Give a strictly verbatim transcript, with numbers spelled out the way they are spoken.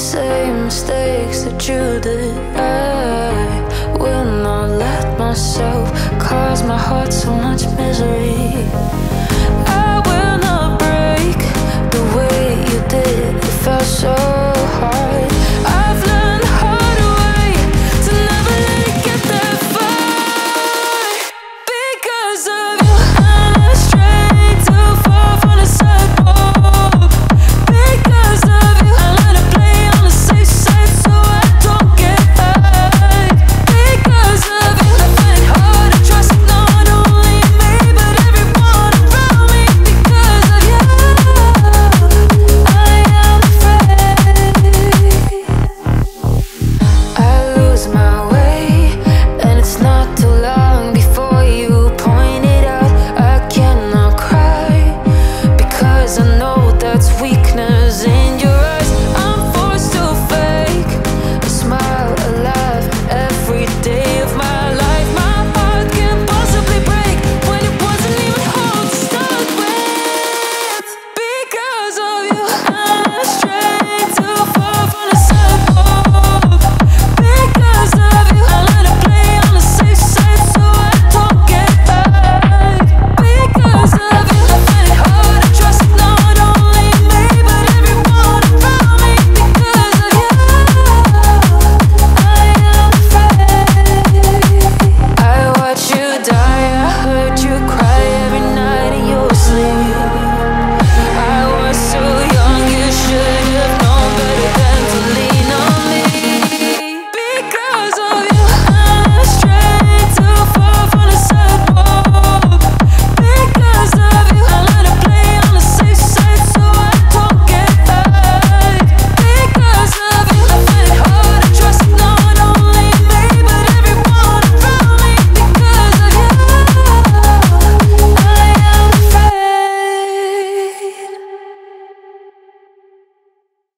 same mistakes that you did. I will not let myself cause my heart so much misery. I will not break the way you did. It felt so hard. I've learned the hard way to never let it get that far. Because of you, I'm straight too far from the sidewalk. Because of you, I learned to play on the safe side so I don't get hurt. Because of you, I find it hard to trust not only me but everyone around me. Because of you, I am afraid. I lose my way, and it's not too long before you point it out. I cannot cry because I know that's weak.